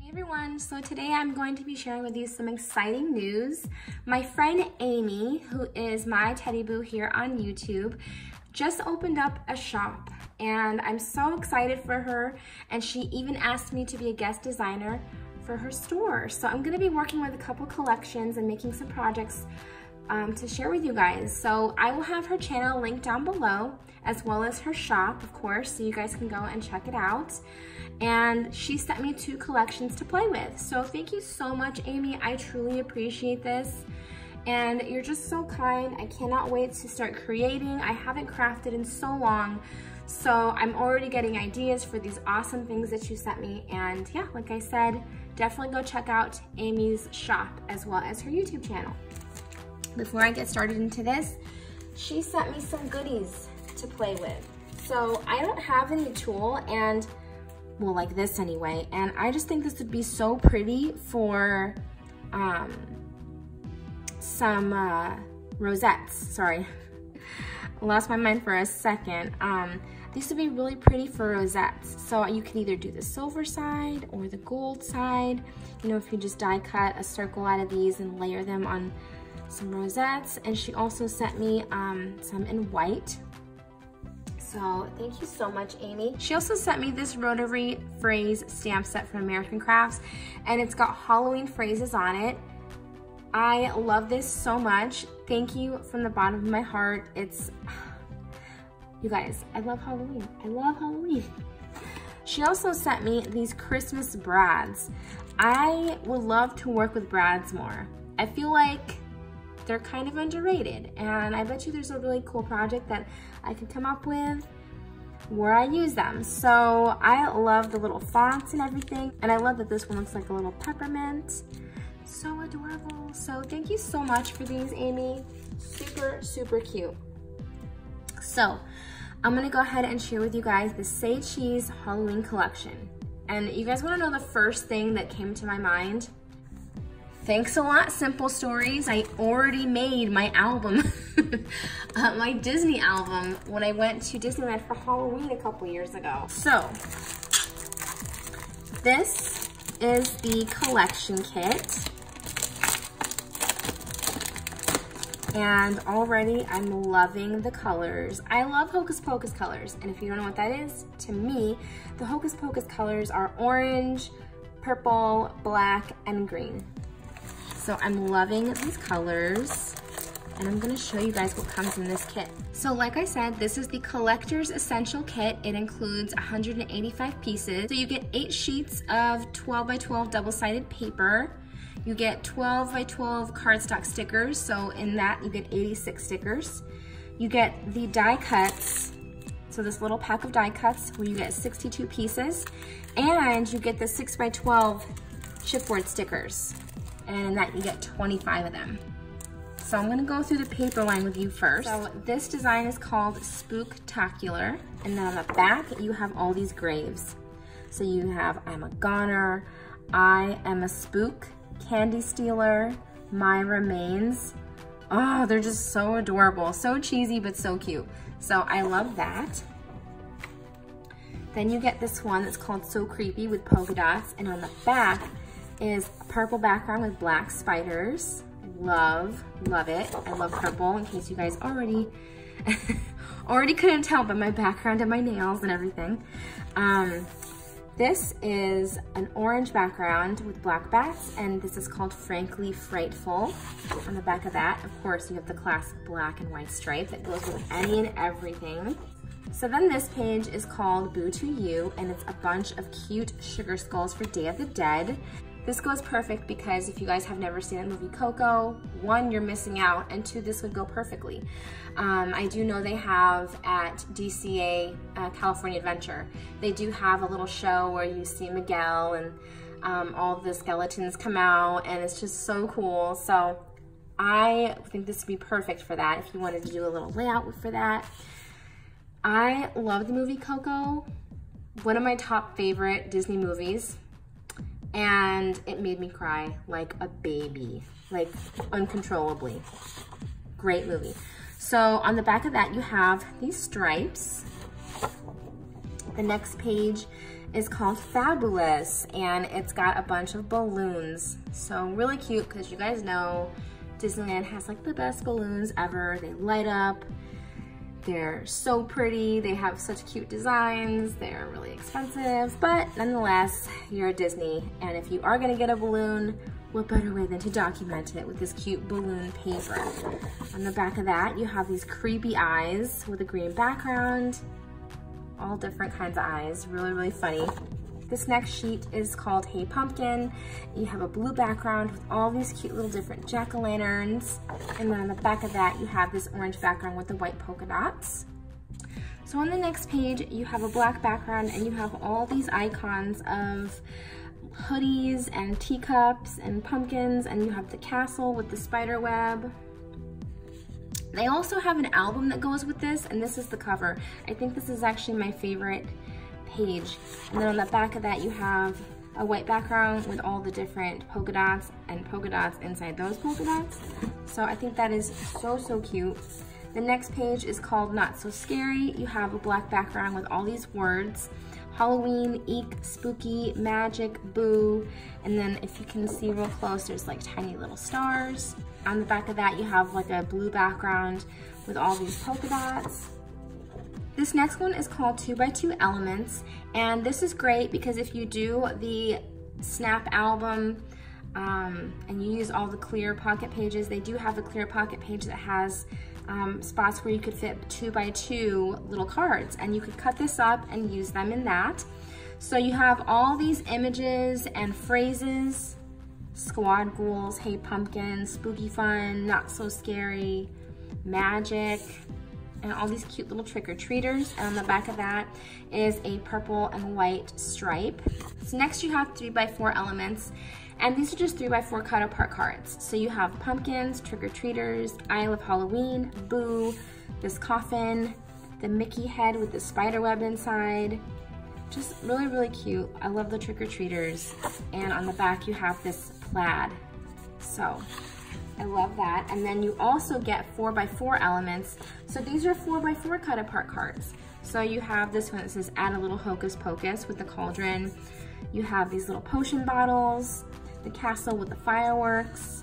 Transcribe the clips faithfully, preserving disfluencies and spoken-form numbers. Hey everyone, so today I'm going to be sharing with you some exciting news. My friend Amy, who is my teddy boo here on YouTube, just opened up a shop and I'm so excited for her, and she even asked me to be a guest designer for her store. So I'm gonna be working with a couple collections and making some projects um, to share with you guys. So I will have her channel linked down below, as well as her shop, of course, so you guys can go and check it out. And she sent me two collections to play with. So thank you so much, Amy. I truly appreciate this. And you're just so kind. I cannot wait to start creating. I haven't crafted in so long, so I'm already getting ideas for these awesome things that you sent me. And yeah, like I said, definitely go check out Amy's shop as well as her YouTube channel. Before I get started into this, she sent me some goodies to play with. So I don't have any tulle, and well, like this anyway, and I just think this would be so pretty for um, some uh, rosettes. Sorry, lost my mind for a second. Um, these would be really pretty for rosettes. So you can either do the silver side or the gold side. You know, if you just die cut a circle out of these and layer them on some rosettes. And she also sent me um, some in white. So thank you so much, Amy. She also sent me this rotary phrase stamp set from American Crafts, and it's got Halloween phrases on it. I love this so much. Thank you from the bottom of my heart. It's, you guys, I love Halloween. I love Halloween. She also sent me these Christmas brads. I would love to work with brads more. I feel like they're kind of underrated, and I bet you there's a really cool project that I could come up with where I use them. So I love the little fonts and everything, and I love that this one looks like a little peppermint. So adorable. So thank you so much for these, Amy. Super, super cute. So I'm gonna go ahead and share with you guys the Say Cheese Halloween collection. And you guys wanna know the first thing that came to my mind? Thanks a lot, Simple Stories. I already made my album, uh, my Disney album, when I went to Disneyland for Halloween a couple years ago. So, this is the collection kit. And already I'm loving the colors. I love Hocus Pocus colors. And if you don't know what that is, to me, the Hocus Pocus colors are orange, purple, black, and green. So I'm loving these colors, and I'm gonna show you guys what comes in this kit. So like I said, this is the Collector's Essential Kit. It includes one hundred eighty-five pieces. So you get eight sheets of twelve by twelve double-sided paper. You get twelve by twelve cardstock stickers. So in that, you get eighty-six stickers. You get the die cuts. So this little pack of die cuts where you get sixty-two pieces. And you get the six by twelve chipboard stickers. And in that you get twenty-five of them. So I'm gonna go through the paper line with you first. So this design is called Spooktacular, and then on the back you have all these graves. So you have I'm a goner, I am a spook, candy stealer, my remains. Oh, they're just so adorable. So cheesy, but so cute. So I love that. Then you get this one that's called So Creepy with polka dots, and on the back is a purple background with black spiders. Love, love it. I love purple, in case you guys already already couldn't tell by my background and my nails and everything. Um, this is an orange background with black bats, and this is called Frankly Frightful. On the back of that, of course, you have the classic black and white stripe that goes with any and everything. So then this page is called Boo to You, and it's a bunch of cute sugar skulls for Day of the Dead. This goes perfect because if you guys have never seen that movie Coco, one, you're missing out, and two, this would go perfectly. Um, I do know they have at D C A, uh, California Adventure, they do have a little show where you see Miguel and um, all the skeletons come out, and it's just so cool. So I think this would be perfect for that if you wanted to do a little layout for that. I love the movie Coco, one of my top favorite Disney movies. And it made me cry like a baby, like uncontrollably. Great movie. So on the back of that, you have these stripes. The next page is called Fabulous, and it's got a bunch of balloons. So really cute, because you guys know Disneyland has like the best balloons ever. They light up, they're so pretty, they have such cute designs, they're really expensive, but nonetheless, you're at Disney, and if you are gonna get a balloon, what better way than to document it with this cute balloon paper. On the back of that, you have these creepy eyes with a green background, all different kinds of eyes, really, really funny. This next sheet is called Hey Pumpkin. You have a blue background with all these cute little different jack-o'-lanterns. And then on the back of that, you have this orange background with the white polka dots. So on the next page, you have a black background and you have all these icons of hoodies and teacups and pumpkins, and you have the castle with the spider web. They also have an album that goes with this, and this is the cover. I think this is actually my favorite page. And then on the back of that, you have a white background with all the different polka dots and polka dots inside those polka dots. So I think that is so, so cute. The next page is called Not So Scary. You have a black background with all these words: Halloween, eek, spooky, magic, boo. And then if you can see real close, there's like tiny little stars. On the back of that, you have like a blue background with all these polka dots. This next one is called two by two Elements, and this is great because if you do the Snap album um, and you use all the clear pocket pages, they do have a clear pocket page that has Um, spots where you could fit two by two little cards, and you could cut this up and use them in that. So you have all these images and phrases: squad goals, hey pumpkin, spooky fun, not so scary, magic, and all these cute little trick-or-treaters. And on the back of that is a purple and white stripe. So next you have three by four Elements. And these are just three by four cut apart cards. So you have pumpkins, trick-or-treaters, I love Halloween, boo, this coffin, the Mickey head with the spider web inside. Just really, really cute. I love the trick-or-treaters. And on the back you have this plaid. So I love that. And then you also get four by four Elements. So these are four by four cut apart cards. So you have this one that says add a little Hocus Pocus with the cauldron. You have these little potion bottles, the castle with the fireworks,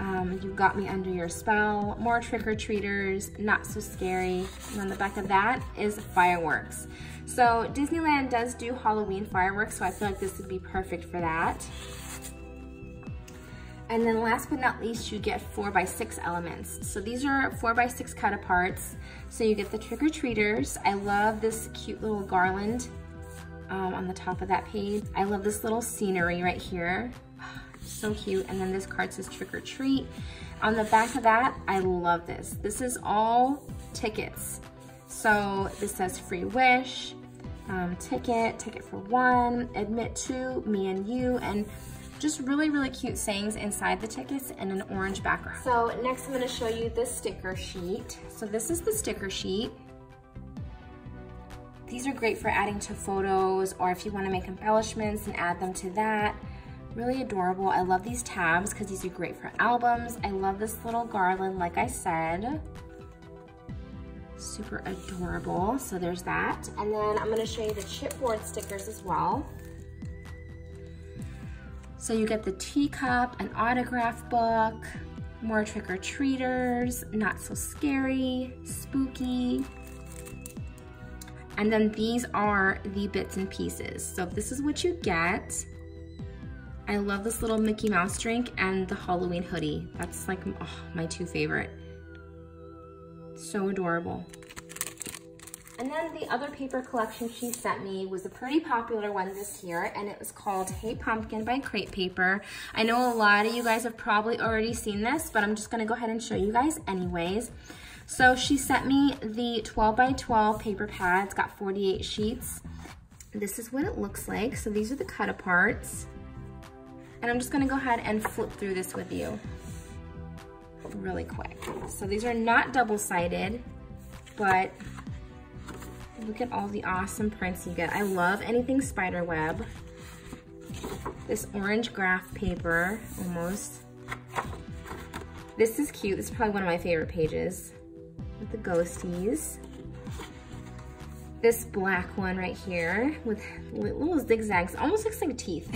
um, you got me under your spell, more trick-or-treaters, not so scary, and on the back of that is fireworks. So Disneyland does do Halloween fireworks, so I feel like this would be perfect for that. And then last but not least, you get four by six Elements. So these are four by six cut aparts. So you get the trick-or-treaters. I love this cute little garland um, on the top of that page. I love this little scenery right here. So cute. And then this card says trick or treat. On the back of that, I love this. This is all tickets. So this says free wish, um, ticket, ticket for one, admit to, me and you, and just really, really cute sayings inside the tickets and an orange background. So next I'm going to show you this sticker sheet. So this is the sticker sheet. These are great for adding to photos, or if you want to make embellishments and add them to that. Really adorable. I love these tabs because these are great for albums. I love this little garland, like I said. Super adorable. So there's that. And then I'm going to show you the chipboard stickers as well. So you get the teacup, an autograph book, more trick-or-treaters, not so scary, spooky. And then these are the bits and pieces. So this is what you get. I love this little Mickey Mouse drink and the Halloween hoodie. That's like oh, my two favorite. So adorable. And then the other paper collection she sent me was a pretty popular one this year, and it was called Hey Pumpkin by Crate Paper. I know a lot of you guys have probably already seen this, but I'm just gonna go ahead and show you guys anyways. So she sent me the twelve by twelve paper pad. It's got forty-eight sheets. This is what it looks like. So these are the cut aparts. And I'm just gonna go ahead and flip through this with you really quick. So these are not double-sided, but look at all the awesome prints you get. I love anything spiderweb. This orange graph paper, almost. This is cute. This is probably one of my favorite pages with the ghosties. this black one right here with little zigzags, almost looks like teeth.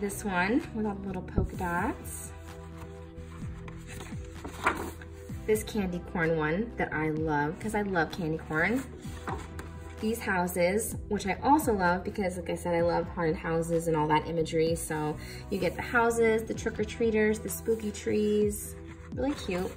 This one with all the little polka dots. This candy corn one that I love because I love candy corn. These houses, which I also love because, like I said, I love haunted houses and all that imagery. So you get the houses, the trick-or-treaters, the spooky trees, really cute.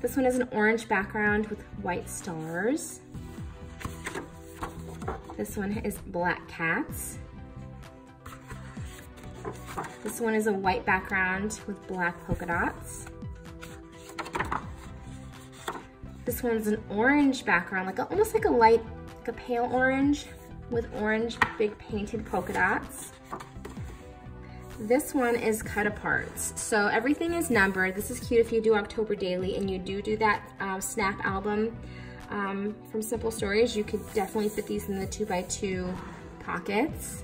This one is an orange background with white stars. This one is black cats. This one is a white background with black polka dots. This one's an orange background, like a, almost like a light, like a pale orange with orange big painted polka dots. This one is cut apart. So everything is numbered. This is cute if you do October Daily and you do do that uh, Snap album um, from Simple Stories. You could definitely fit these in the two by two pockets.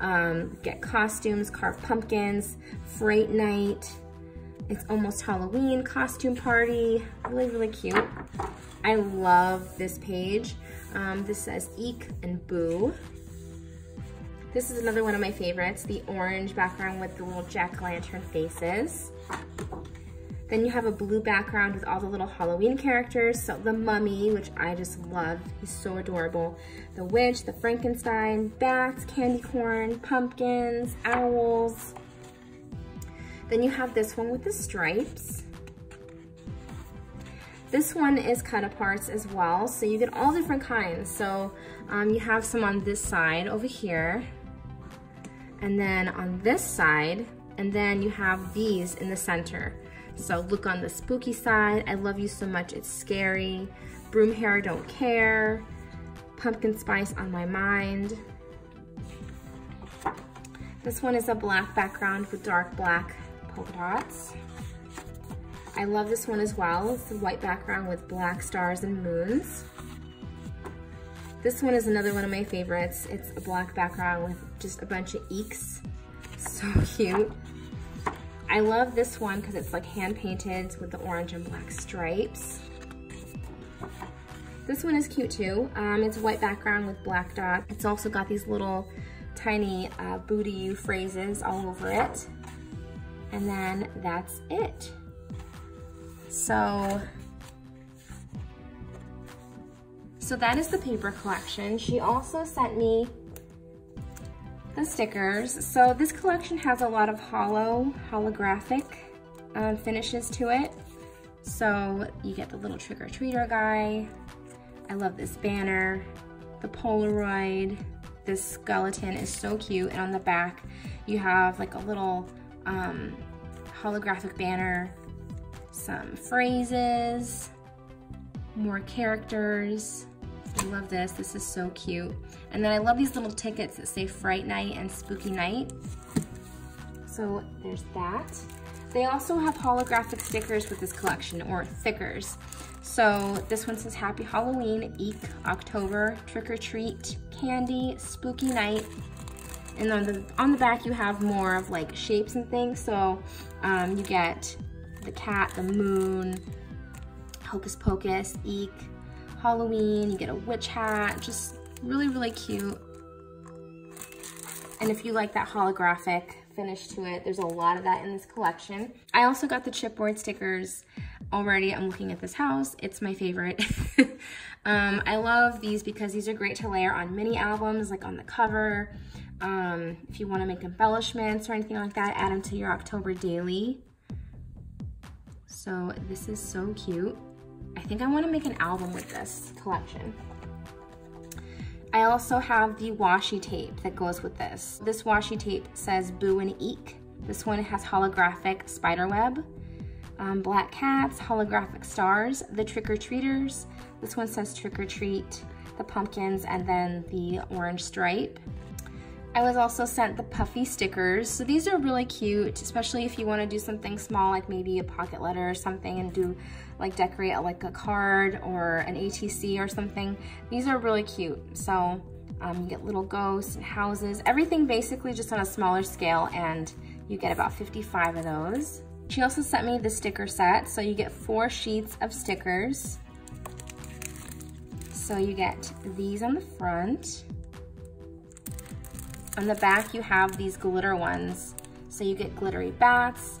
Um, get costumes, carve pumpkins, freight night. It's almost Halloween, costume party, really, really cute. I love this page. Um, this says Eek and Boo. This is another one of my favorites, the orange background with the little jack-o'-lantern faces. Then you have a blue background with all the little Halloween characters. So the mummy, which I just love, he's so adorable. The witch, the Frankenstein, bats, candy corn, pumpkins, owls. Then you have this one with the stripes. This one is cut apart as well, so you get all different kinds. So um, you have some on this side over here, and then on this side, and then you have these in the center. So look on the spooky side, I love you so much, it's scary. Broom hair, don't care. Pumpkin spice on my mind. This one is a black background with dark black polka dots. I love this one as well. It's a white background with black stars and moons. This one is another one of my favorites. It's a black background with just a bunch of eeks. So cute. I love this one because it's like hand painted with the orange and black stripes. This one is cute too. Um, it's a white background with black dots. It's also got these little tiny uh, boo to you phrases all over it. And then that's it. So, so that is the paper collection. She also sent me the stickers. So this collection has a lot of hollow, holographic um, finishes to it. So you get the little trick-or-treater guy. I love this banner, the Polaroid. This skeleton is so cute. And on the back, you have like a little um, holographic banner, some phrases, more characters. I love this, this is so cute. And then I love these little tickets that say Fright Night and Spooky Night. So there's that. They also have holographic stickers with this collection, or thickers. So this one says Happy Halloween, Eek, October, Trick or Treat, Candy, Spooky Night. And on the, on the back you have more of like shapes and things. So um, you get the cat, the moon, Hocus Pocus, Eek, Halloween, you get a witch hat, just really, really cute. And if you like that holographic finish to it, there's a lot of that in this collection. I also got the chipboard stickers already. I'm looking at this house, it's my favorite. um, I love these because these are great to layer on mini albums, like on the cover. Um, if you wanna make embellishments or anything like that, add them to your October Daily. So this is so cute. I think I want to make an album with this collection. I also have the washi tape that goes with this. This washi tape says Boo and Eek. This one has holographic spiderweb, um, black cats, holographic stars, the trick-or-treaters. This one says trick-or-treat, the pumpkins, and then the orange stripe. I was also sent the puffy stickers. So these are really cute, especially if you want to do something small, like maybe a pocket letter or something, and do like decorate like a card or an A T C or something. These are really cute. So um, you get little ghosts and houses, everything basically just on a smaller scale, and you get about fifty-five of those. She also sent me the sticker set. So you get four sheets of stickers. So you get these on the front. On the back, you have these glitter ones. So you get glittery bats,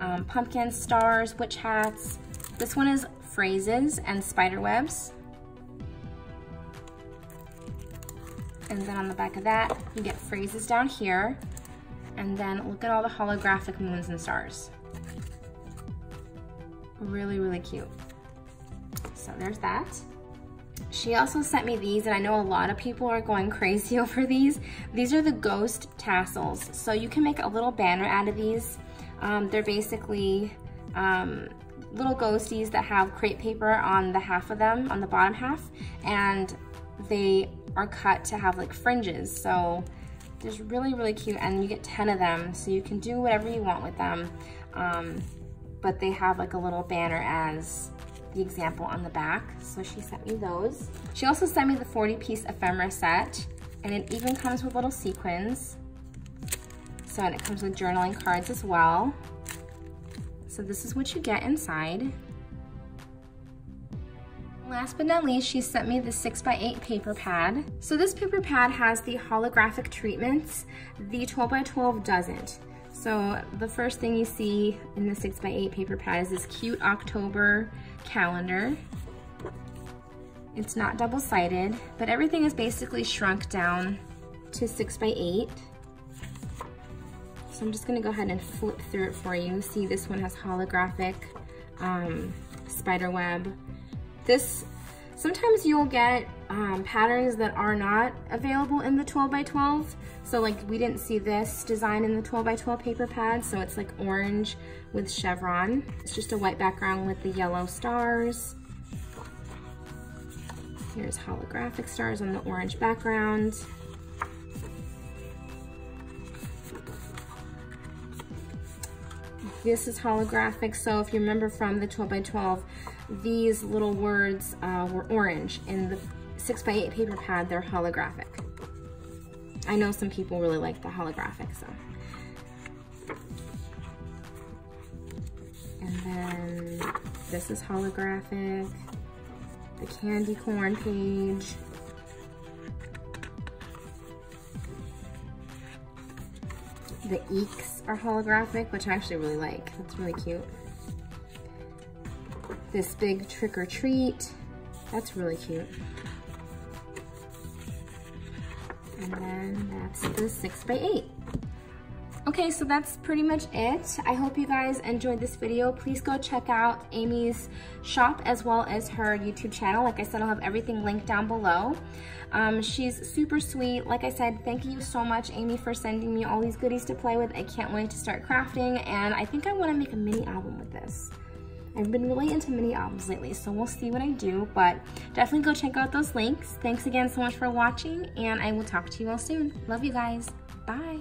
um, pumpkins, stars, witch hats. This one is phrases and spider webs. And then on the back of that, you get phrases down here. And then look at all the holographic moons and stars. Really, really cute. So there's that. She also sent me these, and I know a lot of people are going crazy over these. These are the ghost tassels. So you can make a little banner out of these. Um, they're basically um, little ghosties that have crepe paper on the half of them, on the bottom half, and they are cut to have like fringes. So they're really, really cute, and you get ten of them, so you can do whatever you want with them. Um, but they have like a little banner as the example on the back, so she sent me those. She also sent me the forty piece ephemera set, and it even comes with little sequins. So, and it comes with journaling cards as well. So this is what you get inside. Last but not least, she sent me the six by eight paper pad. So this paper pad has the holographic treatments, the twelve by twelve doesn't. So the first thing you see in the six by eight paper pad is this cute October calendar. It's not double-sided, but everything is basically shrunk down to six by eight. So I'm just gonna go ahead and flip through it for you. See, this one has holographic um, spider web. This, sometimes you'll get um, patterns that are not available in the twelve by twelve. So like we didn't see this design in the twelve by twelve paper pad, so it's like orange with chevron. It's just a white background with the yellow stars. Here's holographic stars on the orange background. This is holographic, so if you remember from the twelve by twelve, these little words uh, were orange. In the six by eight paper pad, they're holographic. I know some people really like the holographic, so. And then this is holographic, the candy corn page. The eeks are holographic, which I actually really like. That's really cute. This big trick or treat, that's really cute. And then that's the six by eight. Okay, so that's pretty much it. I hope you guys enjoyed this video. Please go check out Amy's shop as well as her YouTube channel. Like I said, I'll have everything linked down below. Um, she's super sweet. Like I said, thank you so much, Amy, for sending me all these goodies to play with. I can't wait to start crafting, and I think I want to make a mini album with this. I've been really into mini albums lately, so we'll see what I do, but definitely go check out those links. Thanks again so much for watching, and I will talk to you all soon. Love you guys. Bye.